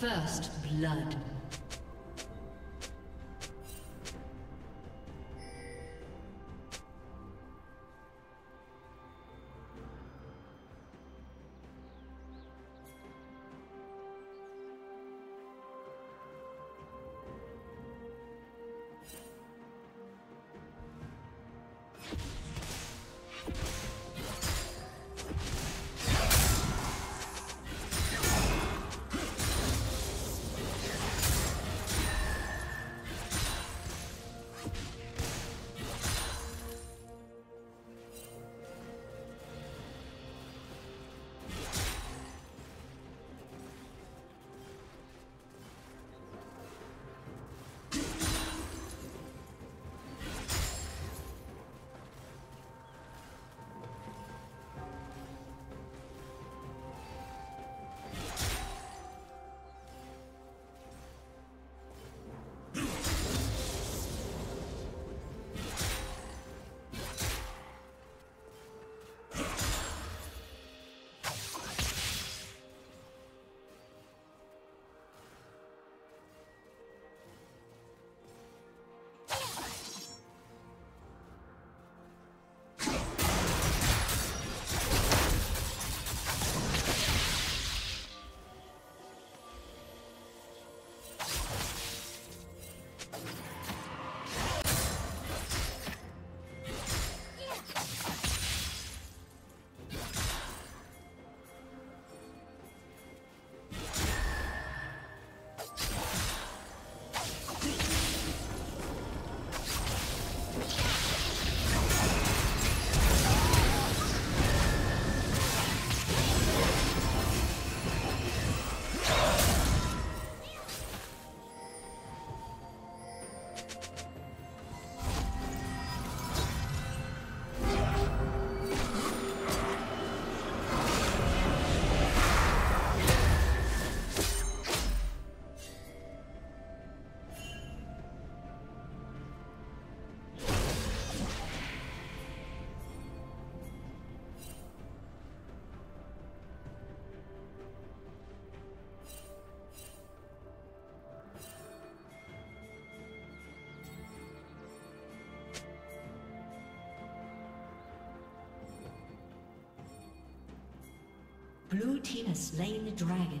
First blood. Blue team has slain the dragon.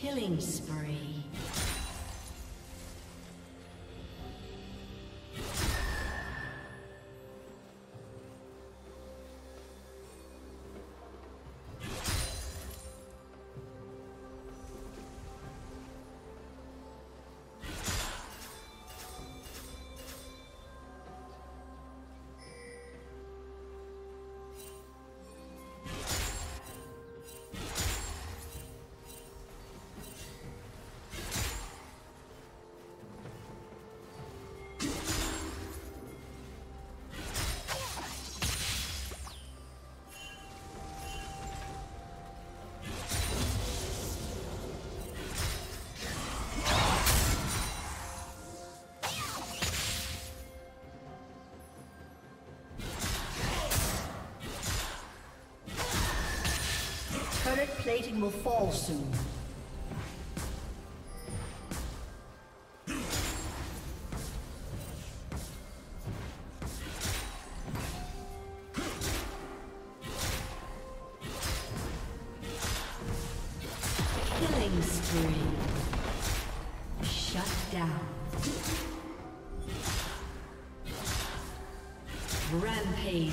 Killing spree. Turret plating will fall soon. Killing spree. Shut down. Rampage.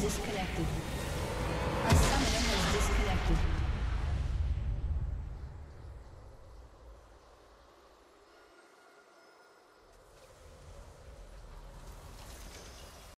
Disconnected.